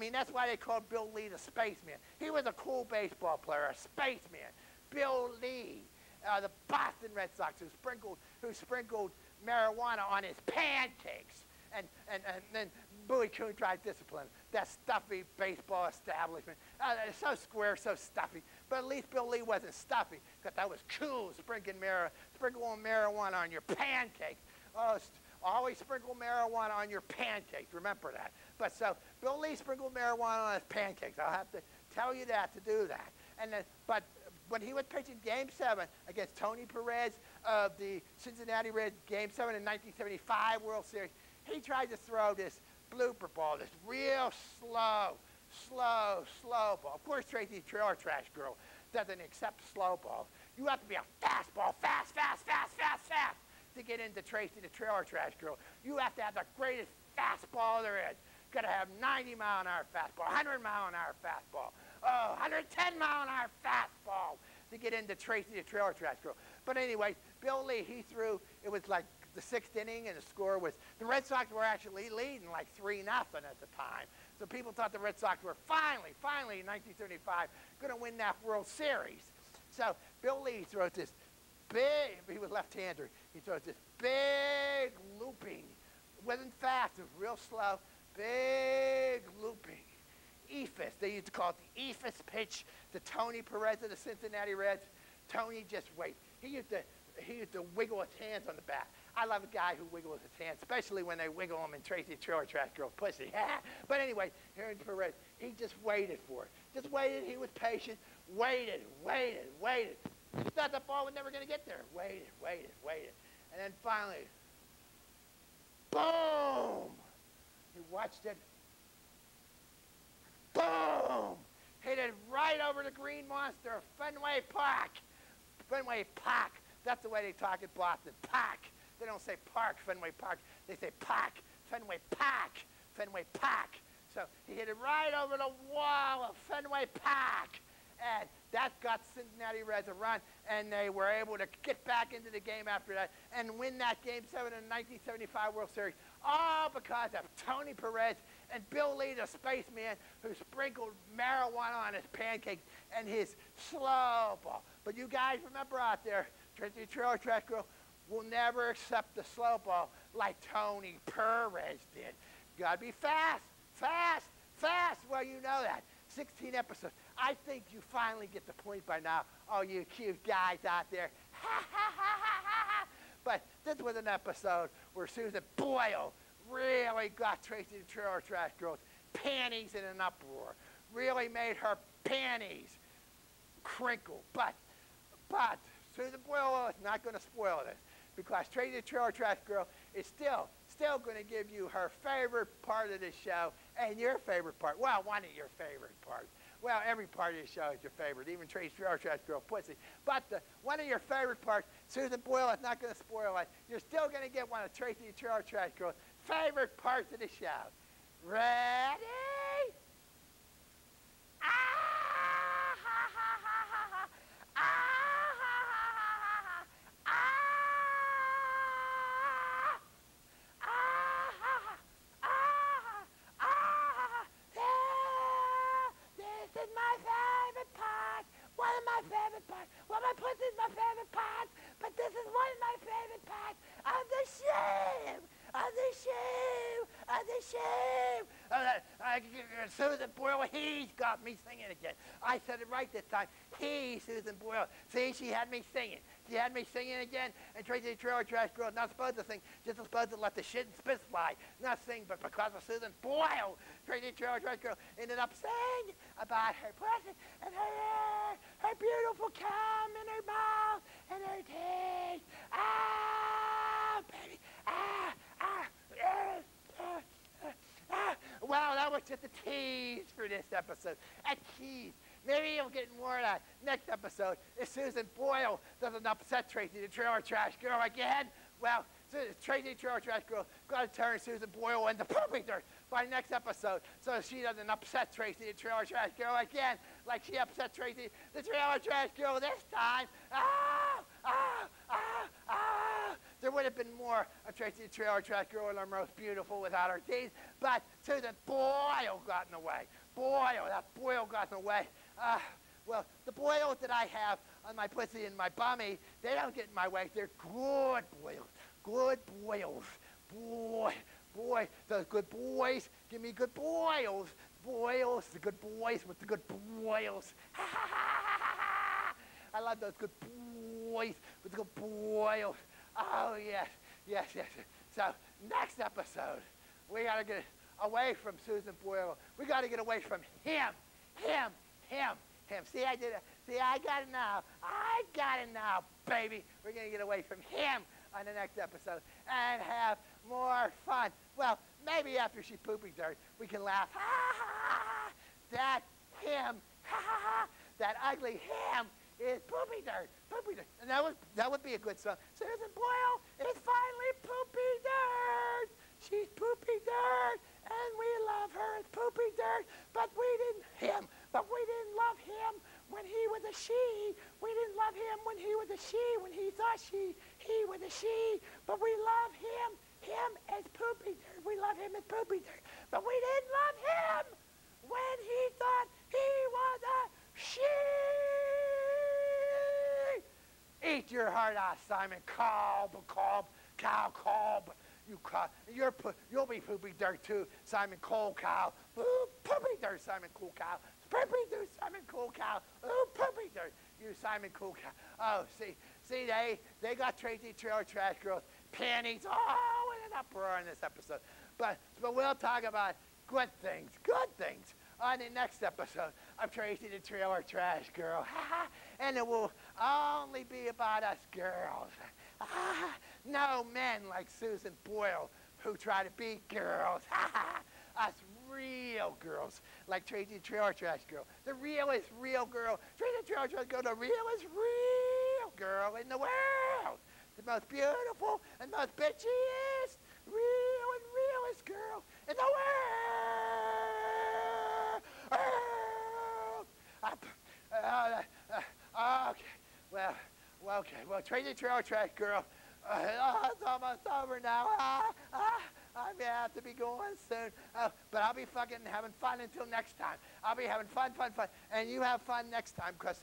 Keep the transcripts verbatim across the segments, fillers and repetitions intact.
mean, that's why they called Bill Lee the spaceman. He was a cool baseball player, a spaceman. Bill Lee, uh, the Boston Red Sox, who sprinkled, who sprinkled marijuana on his pancakes. And, and, and then Bowie Kuhn tried discipline. That stuffy baseball establishment. Uh, so square, so stuffy. But at least Bill Lee wasn't stuffy, because that was cool, sprinkling mar sprinkling marijuana on your pancakes. Oh, always sprinkle marijuana on your pancakes. Remember that. But so Bill Lee sprinkled marijuana on his pancakes. I'll have to tell you that to do that. And then, but when he was pitching Game Seven against Tony Perez of the Cincinnati Reds, Game Seven in nineteen seventy-five World Series, he tried to throw this blooper ball, this real slow, slow, slow ball. Of course, Tracy Trailer Trash Girl doesn't accept slow balls. You have to be a fastball, fast, fast, fast, fast, fast, to get into Tracy the Trailer Trash Girl. You have to have the greatest fastball there is. Gotta have ninety mile an hour fastball, one hundred mile an hour fastball, oh, one hundred ten mile an hour fastball to get into Tracy the Trailer Trash Girl. But anyway, Bill Lee, he threw, it was like the sixth inning, and the score was, the Red Sox were actually leading like three nothing at the time. So people thought the Red Sox were finally, finally in nineteen seventy-five gonna win that World Series. So Bill Lee throws this big, he was left-hander, he throws this big looping, wasn't fast, it was real slow, big looping, Ephus. They used to call it the Ephus pitch to Tony Perez of the Cincinnati Reds. Tony just wait. He used to he used to wiggle his hands on the bat. I love a guy who wiggles his hands, especially when they wiggle him in Tracy Trailer Trash Girl pussy. But anyway, here in Perez, he just waited for it. Just waited. He was patient. Waited, waited, waited. He thought the ball was never going to get there. Waited, waited, waited, and then finally, boom! He watched it, boom! Hit it right over the green monster of Fenway Park. Fenway Park, that's the way they talk in Boston, Park. They don't say park, Fenway Park, they say Park, Fenway Park, Fenway Park. So he hit it right over the wall of Fenway Park. And that got Cincinnati Reds a run, and they were able to get back into the game after that and win that Game seven in the nineteen seventy-five World Series, all because of Tony Perez and Bill Lee, the spaceman, who sprinkled marijuana on his pancakes and his slow ball. But you guys remember out there, Tracy Trailer Trash Girl will never accept the slow ball like Tony Perez did. You gotta be fast, fast, fast. Well, you know that. sixteen episodes. I think you finally get the point by now, all you cute guys out there. Ha, ha, ha, ha, ha, ha. But this was an episode where Susan Boyle really got Tracy the Trailer Trash Girl's panties in an uproar. Really made her panties crinkle. But, but, Susan Boyle is not going to spoil this, because Tracy the Trailer Trash Girl is still, still going to give you her favorite part of the show and your favorite part. Well, one of your favorite parts. Well, every part of the show is your favorite, even Tracy Trailer Trash Girl pussy. But the, one of your favorite parts, Susan Boyle is not going to spoil it. You're still going to get one of Tracy Trailer Trash Girl's favorite parts of the show. Ready? Ah, ha, ha, ha, ha, ha. Ah, ha, ha, ha, ha, ha. Ah, ah, ha, ha, ah, ha, ah, ha, ha. Yeah, this is my favorite part. One of my favorite parts. Well, my pussy is my favorite part, but this is one of my favorite parts of the show. Of the show. Of the show. Uh, I, Susan Boyle, he's got me singing again. I said it right this time. He, Susan Boyle. See, she had me singing. She had me singing again. And Tracy the Trailer Trash Girl not supposed to sing, just supposed to let the shit and spit fly. Not sing, but because of Susan Boyle, Tracy the Trailer Trash Girl ended up singing about her pussy and her hair, her beautiful cum and her mouth and her teeth. Ah, baby. Ah, ah, ah, ah, ah, ah. Well, that was just a tease for this episode. A tease. Maybe you'll get more of that next episode. If Susan Boyle doesn't upset Tracy the Trailer Trash Girl again, well, Tracy the Trailer Trash Girl got to turn Susan Boyle into pooping dirt by next episode, so she doesn't upset Tracy the Trailer Trash Girl again, like she upset Tracy the Trailer Trash Girl this time. Ah, ah, ah, ah. There would have been more of Tracy the Trailer Trash Girl and Our Most Beautiful Without Our Teeth, but Susan Boyle got in the way. Boyle, that Boyle got in the way. Uh, well, the boils that I have on my pussy and my bummy, they don't get in my way. They're good boils. Good boils. Boy, boy, those good boys give me good boils. Boils, the good boys with the good boils. Ha ha ha ha ha! I love those good boys with the good boils. Oh yes, yes, yes. So next episode, we gotta get away from Susan Boyle. We gotta get away from him, him, him, him. See, I did it. See, I got it now. I got it now, baby. We're gonna get away from him on the next episode and have more fun. Well, maybe after she pooping dirt, we can laugh. Ha ha ha! That him, ha ha ha! That ugly him is pooping dirt, pooping dirt. And that would that would be a good song. Susan Boyle is finally pooping dirt. She's pooping dirt, and we love her as pooping dirt. But we didn't him. But we didn't love him when he was a she. We didn't love him when he was a she. When he thought she, he was a she. But we love him. Him as poopy dirt. We love him as poopy dirt. But we didn't love him when he thought he was a she. Eat your heart out, Simon. Cobb, Cobb, Cow, Cobb. You cob. You're po you'll be poopy dirt too, Simon Cole Cow. Ooh, poopy dirt, Simon Cool Cow. Poopy dirt, Simon Cool Cow. Ooh, poopy dirt. You Simon Cool Cow. Oh, see, see, they they got Tracy Trailer Trash Girls panties. Oh, what an uproar in this episode. But but we'll talk about good things, good things on the next episode of Tracy the Trailer Trash Girl. And it will only be about us girls. No men like Susan Boyle who try to be girls. Us real girls like Tracy the Trailer Trash Girl. The realest real girl. Tracy the Trailer Trash Girl, the realest real girl in the world. The most beautiful and most bitchiest, real and realest girl in the world. Uh, uh, uh, okay, well, well, okay, well, Tracy Trailer Trash Girl, uh, oh, it's almost over now. Ah, ah, I'm gonna have to be going soon, uh, but I'll be fucking having fun until next time. I'll be having fun, fun, fun, and you have fun next time, because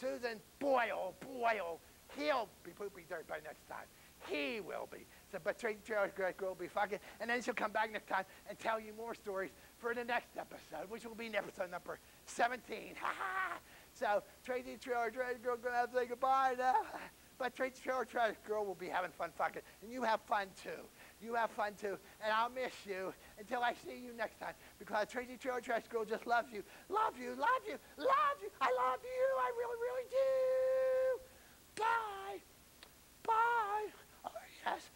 Susan Boyle, Boyle. He'll be poopy dirt by next time. He will be. So, but Tracy Trailer Trash Girl will be fucking, and then she'll come back next time and tell you more stories for the next episode, which will be in episode number seventeen. Ha ha! So Tracy Trailer Trash Girl gonna have to say goodbye now. But Tracy Trailer Trash Girl will be having fun fucking, and you have fun too. You have fun too, and I'll miss you until I see you next time, because Tracy Trailer Trash Girl just loves you, love you, love you, love you. I love you. I really, really do. Bye. Bye. Oh, yes.